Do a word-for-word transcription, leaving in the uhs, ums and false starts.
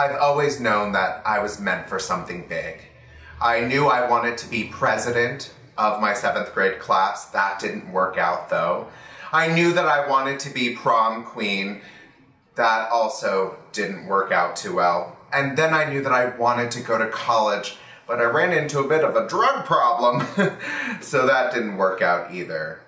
I've always known that I was meant for something big. I knew I wanted to be president of my seventh grade class. That didn't work out though. I knew that I wanted to be prom queen. That also didn't work out too well. And then I knew that I wanted to go to college, but I ran into a bit of a drug problem, so that didn't work out either.